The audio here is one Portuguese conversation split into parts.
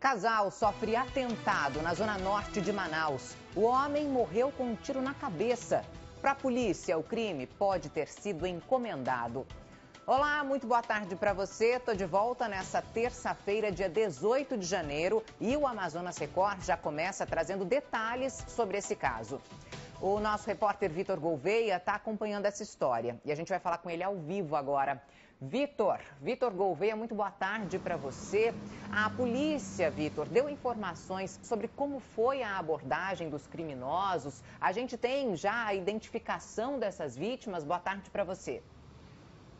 Casal sofre atentado na zona norte de Manaus. O homem morreu com um tiro na cabeça. Para a polícia, o crime pode ter sido encomendado. Olá, muito boa tarde para você. Estou de volta nessa terça-feira, dia 18 de janeiro. E o Amazonas Record já começa trazendo detalhes sobre esse caso. O nosso repórter Vitor Gouveia está acompanhando essa história. E a gente vai falar com ele ao vivo agora. Vitor Gouveia, muito boa tarde para você. A polícia, Vitor, deu informações sobre como foi a abordagem dos criminosos. A gente tem já a identificação dessas vítimas. Boa tarde para você.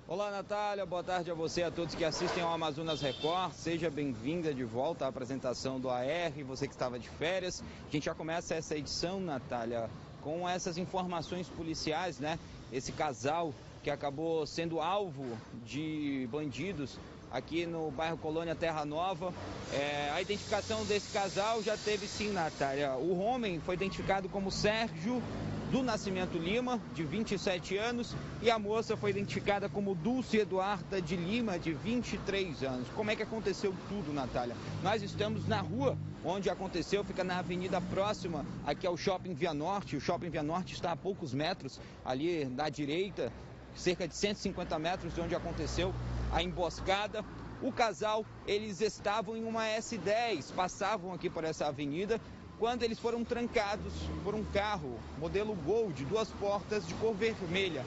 Olá, Natália. Boa tarde a você e a todos que assistem ao Amazonas Record. Seja bem-vinda de volta à apresentação do AR, você que estava de férias. A gente já começa essa edição, Natália, com essas informações policiais, né? Esse casal que acabou sendo alvo de bandidos aqui no bairro Colônia Terra Nova. A identificação desse casal já teve sim, Natália. O homem foi identificado como Sérgio do Nascimento Lima, de 27 anos, e a moça foi identificada como Dulce Eduarda de Lima, de 23 anos. Como é que aconteceu tudo, Natália? Nós estamos na rua onde aconteceu, fica na avenida próxima aqui ao Shopping Via Norte. O Shopping Via Norte está a poucos metros ali da direita, cerca de 150 metros de onde aconteceu a emboscada. O casal, eles estavam em uma S10, passavam aqui por essa avenida, quando eles foram trancados por um carro modelo Gol, de 2 portas, de cor vermelha.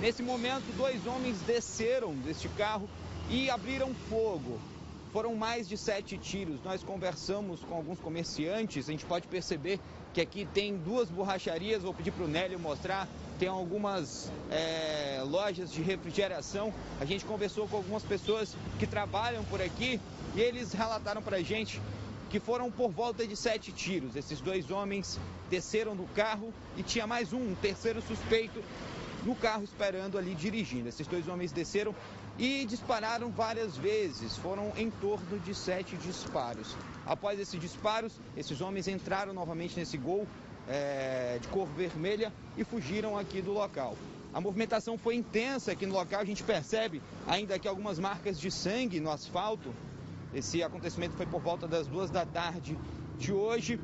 Nesse momento, 2 homens desceram deste carro e abriram fogo. Foram mais de 7 tiros. Nós conversamos com alguns comerciantes, a gente pode perceber que aqui tem 2 borracharias, vou pedir para o Nélio mostrar, tem algumas lojas de refrigeração. A gente conversou com algumas pessoas que trabalham por aqui e eles relataram para a gente que foram por volta de 7 tiros. Esses 2 homens desceram do carro e tinha mais um terceiro suspeito no carro esperando ali dirigindo. Esses 2 homens desceram e dispararam várias vezes, foram em torno de 7 disparos. Após esses disparos, esses homens entraram novamente nesse Gol de cor vermelha e fugiram aqui do local. A movimentação foi intensa aqui no local, a gente percebe ainda aqui algumas marcas de sangue no asfalto. Esse acontecimento foi por volta das 2 da tarde de hoje.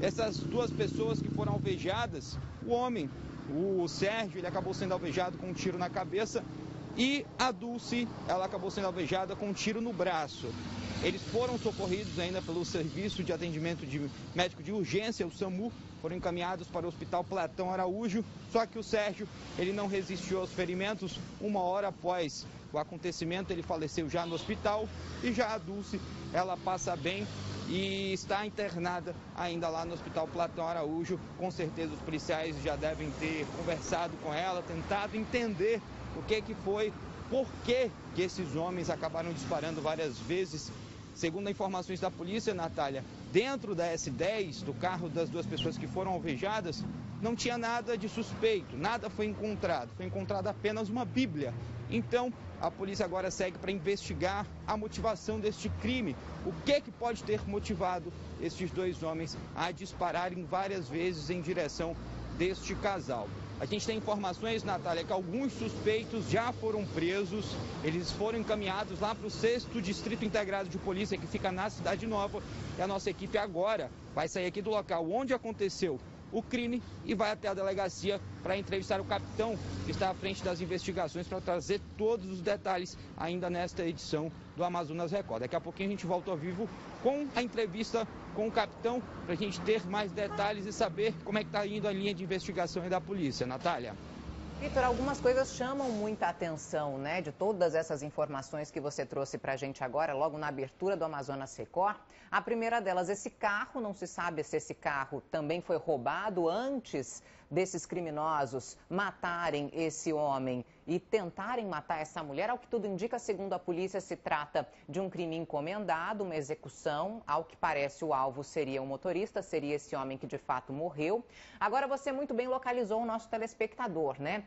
Essas 2 pessoas que foram alvejadas, o homem, o Sérgio, ele acabou sendo alvejado com um tiro na cabeça e a Dulce, ela acabou sendo alvejada com um tiro no braço. Eles foram socorridos ainda pelo Serviço de Atendimento de Médico de Urgência, o SAMU, foram encaminhados para o Hospital Platão Araújo, só que o Sérgio, ele não resistiu aos ferimentos. 1 hora após o acontecimento, ele faleceu já no hospital, e já a Dulce, ela passa bem e está internada ainda lá no Hospital Platão Araújo. Com certeza os policiais já devem ter conversado com ela, tentado entender o que foi, por que esses homens acabaram disparando várias vezes. Segundo informações da polícia, Natália, dentro da S10, do carro das 2 pessoas que foram alvejadas, não tinha nada de suspeito, nada foi encontrado. Foi encontrada apenas uma Bíblia. Então, a polícia agora segue para investigar a motivação deste crime. O que pode ter motivado esses 2 homens a dispararem várias vezes em direção deste casal? A gente tem informações, Natália, que alguns suspeitos já foram presos. Eles foram encaminhados lá para o 6º Distrito Integrado de Polícia, que fica na Cidade Nova. E a nossa equipe agora vai sair aqui do local onde aconteceu o crime e vai até a delegacia para entrevistar o capitão, que está à frente das investigações, para trazer todos os detalhes ainda nesta edição do Amazonas Record. Daqui a pouquinho a gente volta ao vivo com a entrevista com o capitão, para a gente ter mais detalhes e saber como é que está indo a linha de investigação aí da polícia, Natália. Vitor, algumas coisas chamam muita atenção, né? De todas essas informações que você trouxe para a gente agora, logo na abertura do Amazonas Record. A primeira delas, esse carro, não se sabe se esse carro também foi roubado antes desses criminosos matarem esse homem e tentarem matar essa mulher. Ao que tudo indica, segundo a polícia, se trata de um crime encomendado, uma execução. Ao que parece, o alvo seria o motorista, seria esse homem que de fato morreu. Agora, você muito bem localizou o nosso telespectador, né?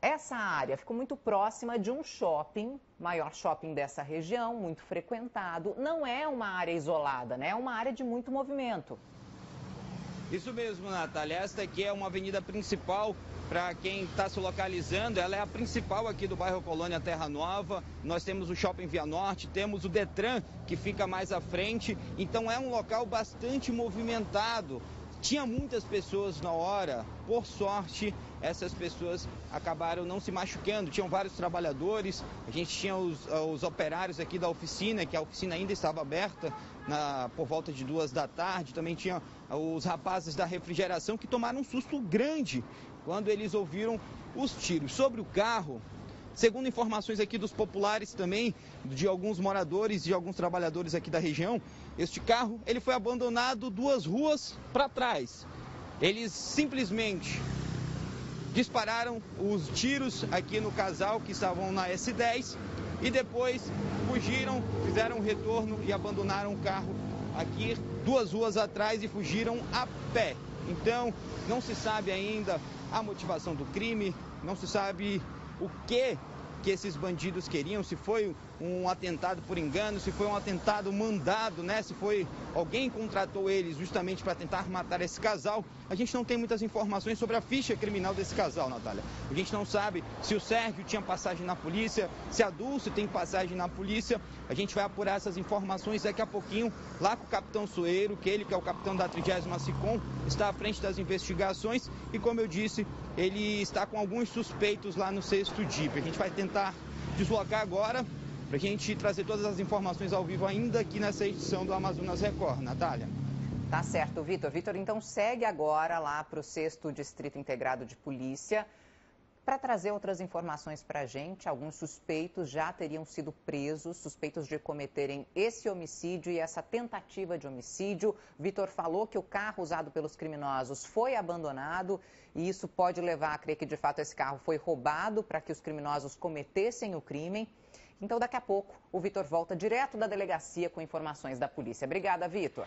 Essa área ficou muito próxima de um shopping, maior shopping dessa região, muito frequentado. Não é uma área isolada, né? É uma área de muito movimento. Isso mesmo, Natália. Esta aqui é uma avenida principal para quem está se localizando. Ela é a principal aqui do bairro Colônia Terra Nova. Nós temos o Shopping Via Norte, temos o Detran, que fica mais à frente. Então é um local bastante movimentado. Tinha muitas pessoas na hora, por sorte, essas pessoas acabaram não se machucando. Tinham vários trabalhadores, a gente tinha os operários aqui da oficina, que a oficina ainda estava aberta por volta de 14h. Também tinha os rapazes da refrigeração que tomaram um susto grande quando eles ouviram os tiros sobre o carro. Segundo informações aqui dos populares também, de alguns moradores e alguns trabalhadores aqui da região, este carro ele foi abandonado 2 ruas para trás. Eles simplesmente dispararam os tiros aqui no casal que estavam na S10 e depois fugiram, fizeram um retorno e abandonaram o carro aqui 2 ruas atrás e fugiram a pé. Então, não se sabe ainda a motivação do crime, não se sabe o que esses bandidos queriam, se foi um atentado por engano, se foi um atentado mandado, né? Se foi alguém contratou eles justamente para tentar matar esse casal. A gente não tem muitas informações sobre a ficha criminal desse casal, Natália. A gente não sabe se o Sérgio tinha passagem na polícia, se a Dulce tem passagem na polícia. A gente vai apurar essas informações daqui a pouquinho lá com o Capitão Soeiro, que ele que é o capitão da 30ª CICOM, está à frente das investigações e, como eu disse, ele está com alguns suspeitos lá no 6º DIP. A gente vai tentar deslocar agora para a gente trazer todas as informações ao vivo ainda aqui nessa edição do Amazonas Record. Natália. Tá certo, Vitor. Vitor, então segue agora lá para o 6º Distrito Integrado de Polícia para trazer outras informações para a gente. Alguns suspeitos já teriam sido presos, suspeitos de cometerem esse homicídio e essa tentativa de homicídio. Vitor falou que o carro usado pelos criminosos foi abandonado e isso pode levar a crer que, de fato, esse carro foi roubado para que os criminosos cometessem o crime. Então, daqui a pouco, o Vitor volta direto da delegacia com informações da polícia. Obrigada, Vitor.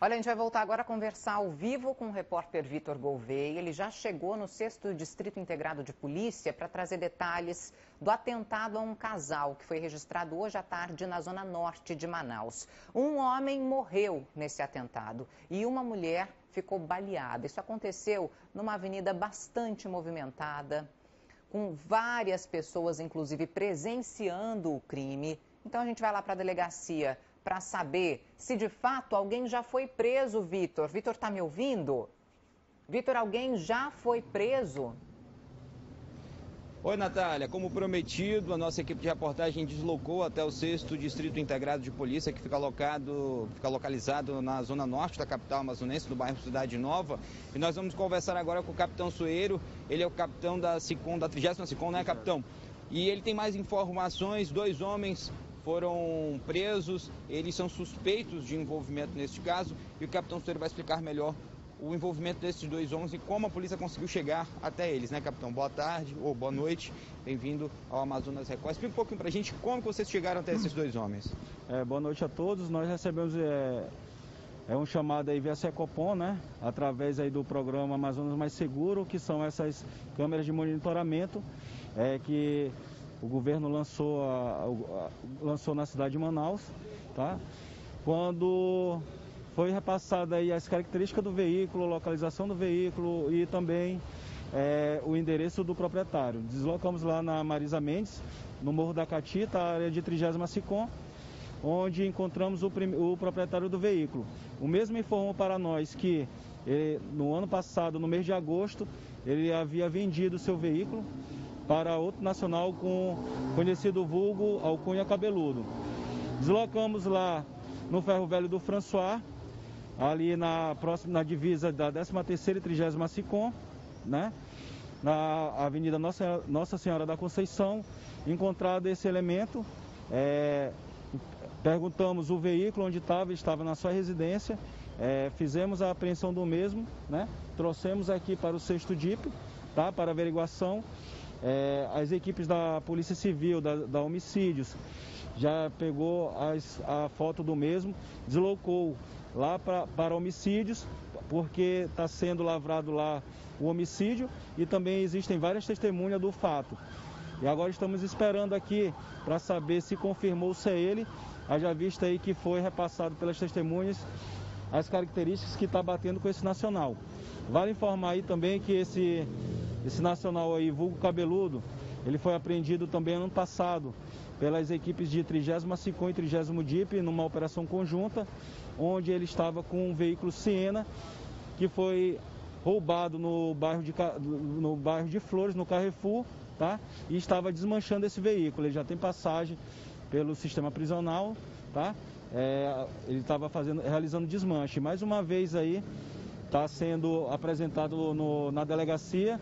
Olha, a gente vai voltar agora a conversar ao vivo com o repórter Vitor Gouveia. Ele já chegou no 6º Distrito Integrado de Polícia para trazer detalhes do atentado a um casal que foi registrado hoje à tarde na zona norte de Manaus. Um homem morreu nesse atentado e uma mulher ficou baleada. Isso aconteceu numa avenida bastante movimentada, com várias pessoas, inclusive, presenciando o crime. Então a gente vai lá para a delegacia para saber se de fato alguém já foi preso, Vitor. Vitor, está me ouvindo? Vitor, alguém já foi preso? Oi, Natália. Como prometido, a nossa equipe de reportagem deslocou até o 6º Distrito Integrado de Polícia, que fica localizado na zona norte da capital amazonense, do bairro Cidade Nova. E nós vamos conversar agora com o Capitão Soeiro. Ele é o capitão da CICOM, da 30ª CICOM, né, capitão? E ele tem mais informações. 2 homens... foram presos, eles são suspeitos de envolvimento neste caso e o Capitão Soeiro vai explicar melhor o envolvimento desses 2 homens e como a polícia conseguiu chegar até eles, né, capitão? Boa tarde ou boa noite, bem-vindo ao Amazonas Record. Explica um pouquinho pra gente como que vocês chegaram até esses 2 homens. Boa noite a todos, nós recebemos um chamado aí via Secopon, né, através aí do programa Amazonas Mais Seguro, que são essas câmeras de monitoramento que o governo lançou na cidade de Manaus, tá? Quando foi repassada aí as características do veículo, localização do veículo e também o endereço do proprietário. Deslocamos lá na Marisa Mendes, no Morro da Catita, área de 30ª CICOM, onde encontramos o proprietário do veículo. O mesmo informou para nós que ele, no ano passado, no mês de agosto, ele havia vendido seu veículo para outro nacional com conhecido vulgo Alcunha Cabeludo. Deslocamos lá no Ferro Velho do François, ali na divisa da 13ª e 30ª CICOM, né, na avenida Nossa Senhora da Conceição, encontrado esse elemento. Perguntamos o veículo onde estava na sua residência, fizemos a apreensão do mesmo, né, trouxemos aqui para o 6º DIP, tá, para averiguação. As equipes da Polícia Civil, da Homicídios, já pegou a foto do mesmo, deslocou lá para Homicídios, porque está sendo lavrado lá o homicídio e também existem várias testemunhas do fato. E agora estamos esperando aqui para saber se confirmou se é ele, haja vista aí que foi repassado pelas testemunhas as características que está batendo com esse nacional. Vale informar aí também que esse nacional aí, vulgo cabeludo, ele foi apreendido também ano passado pelas equipes de 30ª CICOM e 30º DIP, numa operação conjunta, onde ele estava com um veículo Siena, que foi roubado no bairro de Flores, no Carrefour, tá? E estava desmanchando esse veículo. Ele já tem passagem pelo sistema prisional, tá? Ele estava realizando desmanche. Mais uma vez aí, está sendo apresentado na delegacia,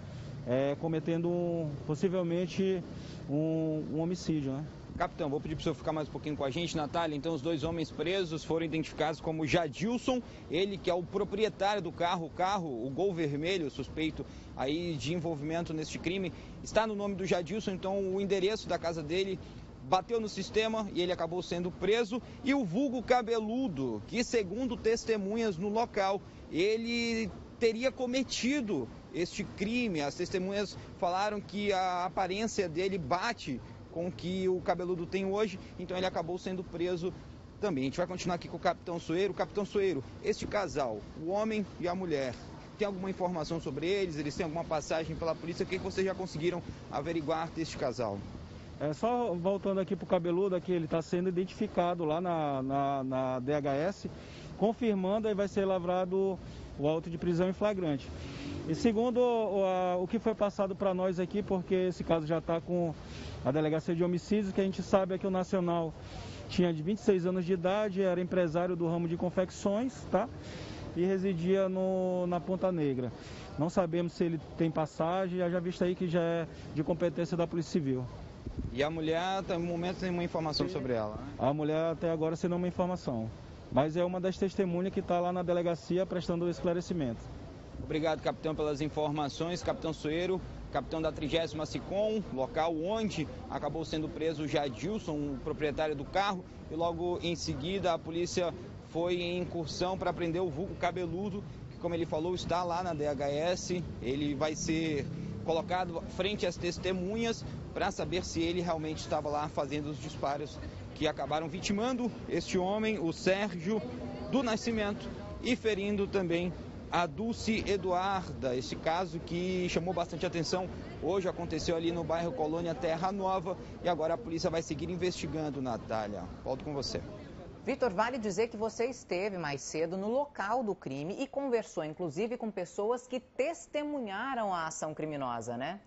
cometendo possivelmente um homicídio, né? Capitão, vou pedir para o senhor ficar mais um pouquinho com a gente, Natália. Então, os dois homens presos foram identificados como Jadilson, ele que é o proprietário do carro, o Gol Vermelho, suspeito aí de envolvimento neste crime. Está no nome do Jadilson, então o endereço da casa dele bateu no sistema e ele acabou sendo preso. E o vulgo cabeludo, que segundo testemunhas no local, ele teria cometido este crime. As testemunhas falaram que a aparência dele bate com o que o cabeludo tem hoje, então ele acabou sendo preso também. A gente vai continuar aqui com o Capitão Soeiro. Capitão Soeiro, este casal, o homem e a mulher, tem alguma informação sobre eles? Eles têm alguma passagem pela polícia? O que vocês já conseguiram averiguar deste casal? Só voltando aqui para o cabeludo, aqui ele está sendo identificado lá na DHS, confirmando, aí vai ser lavrado o auto de prisão em flagrante. E segundo o que foi passado para nós aqui, porque esse caso já está com a delegacia de homicídios, que a gente sabe é que o nacional tinha de 26 anos de idade, era empresário do ramo de confecções, tá? E residia na Ponta Negra. Não sabemos se ele tem passagem, já visto aí que já é de competência da Polícia Civil. E a mulher, até o momento, tem uma informação sobre ela, né? A mulher até agora sem nenhuma informação, mas é uma das testemunhas que está lá na delegacia prestando esclarecimento. Obrigado, capitão, pelas informações. Capitão Soeiro, capitão da 30ª CICOM, local onde acabou sendo preso o Jadilson, o proprietário do carro, e logo em seguida a polícia foi em incursão para prender o vulgo cabeludo, que, como ele falou, está lá na DHS. Ele vai ser colocado frente às testemunhas para saber se ele realmente estava lá fazendo os disparos que acabaram vitimando este homem, o Sérgio do Nascimento, e ferindo também a Dulce Eduarda. Esse caso que chamou bastante atenção hoje aconteceu ali no bairro Colônia Terra Nova, e agora a polícia vai seguir investigando, Natália. Volto com você. Vitor, vale dizer que você esteve mais cedo no local do crime e conversou, inclusive, com pessoas que testemunharam a ação criminosa, né?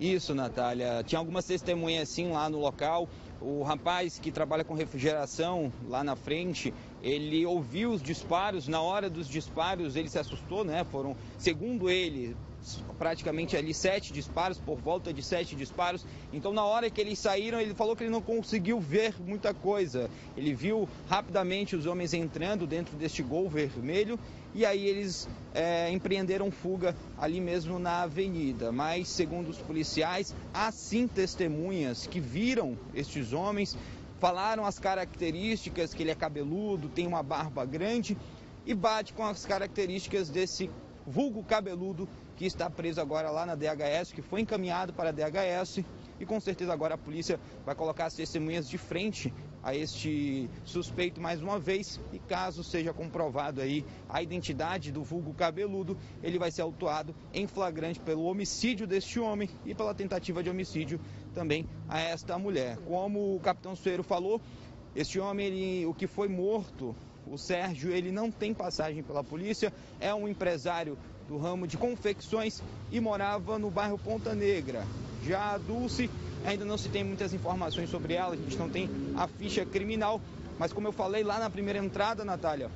Isso, Natália. Tinha algumas testemunhas, sim, lá no local. O rapaz que trabalha com refrigeração lá na frente, ele ouviu os disparos. Na hora dos disparos, ele se assustou, né? Foram, segundo ele, praticamente ali 7 disparos, por volta de 7 disparos. Então, na hora que eles saíram, ele falou que ele não conseguiu ver muita coisa. Ele viu rapidamente os homens entrando dentro deste Gol Vermelho. E aí eles empreenderam fuga ali mesmo na avenida. Mas, segundo os policiais, há sim testemunhas que viram estes homens, falaram as características, que ele é cabeludo, tem uma barba grande, e bate com as características desse vulgo cabeludo que está preso agora lá na DHS, que foi encaminhado para a DHS. E com certeza agora a polícia vai colocar as testemunhas de frente a este suspeito mais uma vez, e caso seja comprovado aí a identidade do vulgo cabeludo, ele vai ser autuado em flagrante pelo homicídio deste homem e pela tentativa de homicídio também a esta mulher. Como o capitão Soeiro falou, este homem, o que foi morto, o Sérgio, ele não tem passagem pela polícia, é um empresário do ramo de confecções e morava no bairro Ponta Negra. Já a Dulce, ainda não se tem muitas informações sobre ela, a gente não tem a ficha criminal, mas como eu falei lá na primeira entrada, Natália,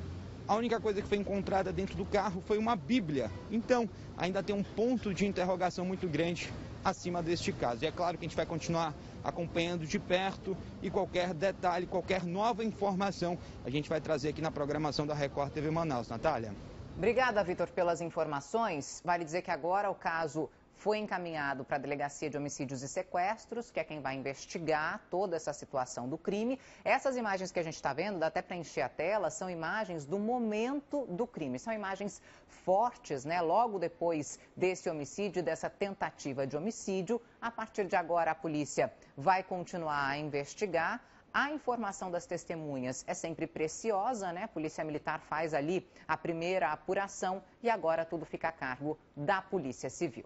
a única coisa que foi encontrada dentro do carro foi uma Bíblia. Então, ainda tem um ponto de interrogação muito grande acima deste caso. E é claro que a gente vai continuar acompanhando de perto, e qualquer detalhe, qualquer nova informação, a gente vai trazer aqui na programação da Record TV Manaus. Natália. Obrigada, Vitor, pelas informações. Vale dizer que agora o caso foi encaminhado para a Delegacia de Homicídios e Sequestros, que é quem vai investigar toda essa situação do crime. Essas imagens que a gente está vendo, dá até para encher a tela, são imagens do momento do crime. São imagens fortes, né? Logo depois desse homicídio, dessa tentativa de homicídio. A partir de agora, a polícia vai continuar a investigar. A informação das testemunhas é sempre preciosa, né? A Polícia Militar faz ali a primeira apuração e agora tudo fica a cargo da Polícia Civil.